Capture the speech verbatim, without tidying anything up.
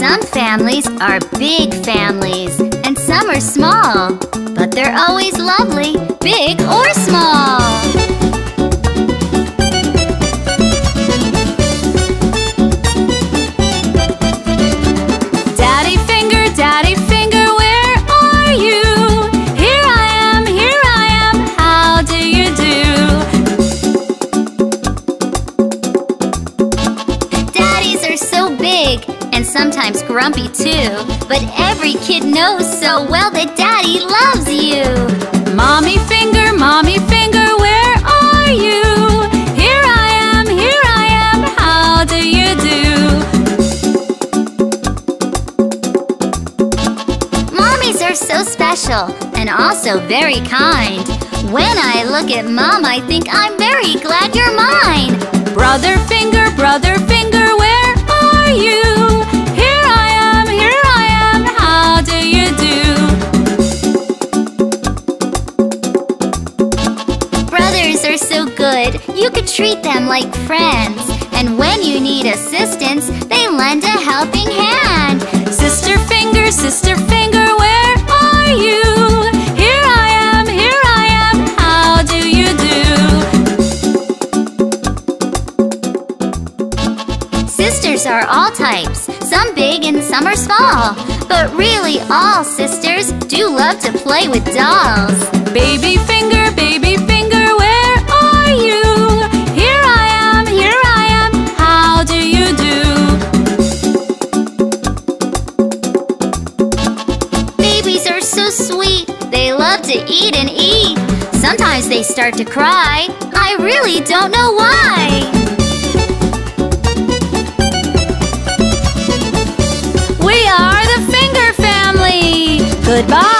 Some families are big families, and some are small. But they're always lovely, big or small. Daddy Finger, Daddy Finger, where are you? Here I am, here I am, how do you do? Daddies are so big. And sometimes grumpy too. But every kid knows so well that Daddy loves you. Mommy Finger, Mommy Finger, where are you? Here I am, here I am, how do you do? Mommies are so special and also very kind. When I look at Mom, I think I'm very glad you're mine. Brother Finger, Brother Finger, where are you? You could treat them like friends. And when you need assistance, they lend a helping hand. Sister Finger, Sister Finger, where are you? Here I am, here I am, how do you do? Sisters are all types, some big and some are small. But really all sisters do love to play with dolls. Baby Finger, Baby Finger, to eat and eat. Sometimes they start to cry. I really don't know why. We are the Finger Family. Goodbye.